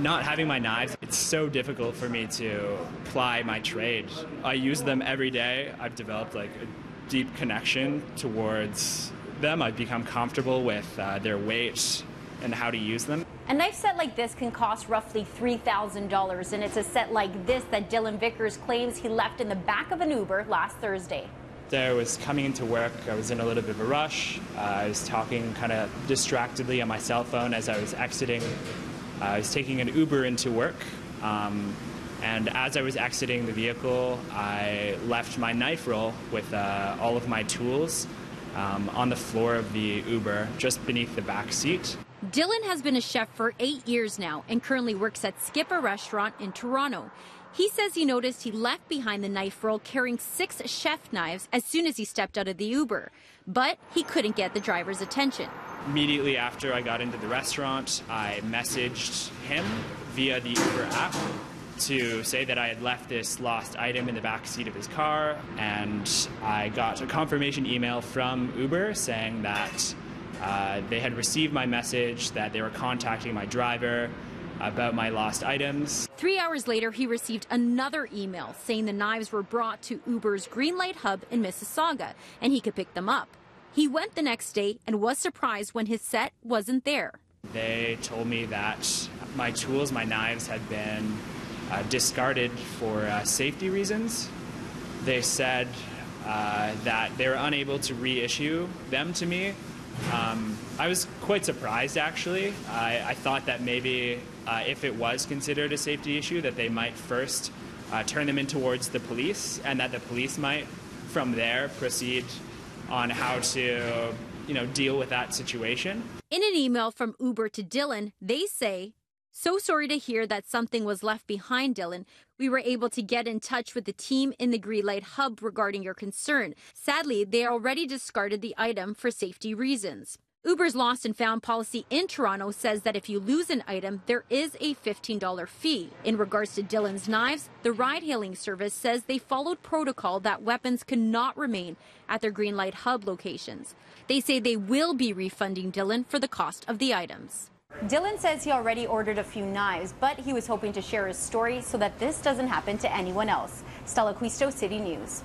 Not having my knives, it's so difficult for me to ply my trade. I use them every day. I've developed like a deep connection towards them. I've become comfortable with their weight and how to use them. A knife set like this can cost roughly $3,000, and it's a set like this that Dylan Vickers claims he left in the back of an Uber last Thursday. I was coming into work, I was in a little bit of a rush. I was talking kind of distractedly on my cell phone as I was exiting. I was taking an Uber into work, and as I was exiting the vehicle, I left my knife roll with all of my tools on the floor of the Uber, just beneath the back seat. Dylan has been a chef for 8 years now and currently works at Skipper Restaurant in Toronto. He says he noticed he left behind the knife roll carrying 6 chef knives as soon as he stepped out of the Uber, but he couldn't get the driver's attention. Immediately after I got into the restaurant, I messaged him via the Uber app to say that I had left this lost item in the back seat of his car, and I got a confirmation email from Uber saying that they had received my message, that they were contacting my driver about my lost items. 3 hours later, he received another email saying the knives were brought to Uber's Greenlight Hub in Mississauga and he could pick them up. He went the next day and was surprised when his set wasn't there. They told me that my tools, my knives, had been discarded for safety reasons. They said that they were unable to reissue them to me. I was quite surprised, actually. I thought that maybe if it was considered a safety issue, that they might first turn them in towards the police, and that the police might, from there, proceed on how to, deal with that situation. In an email from Uber to Dylan, they say, "So sorry to hear that something was left behind, Dylan. We were able to get in touch with the team in the Greenlight Hub regarding your concern. Sadly, they already discarded the item for safety reasons." Uber's lost and found policy in Toronto says that if you lose an item, there is a $15 fee. In regards to Dylan's knives, the ride-hailing service says they followed protocol that weapons cannot remain at their Greenlight Hub locations. They say they will be refunding Dylan for the cost of the items. Dylan says he already ordered a few knives, but he was hoping to share his story so that this doesn't happen to anyone else. Stella Acquisto, City News.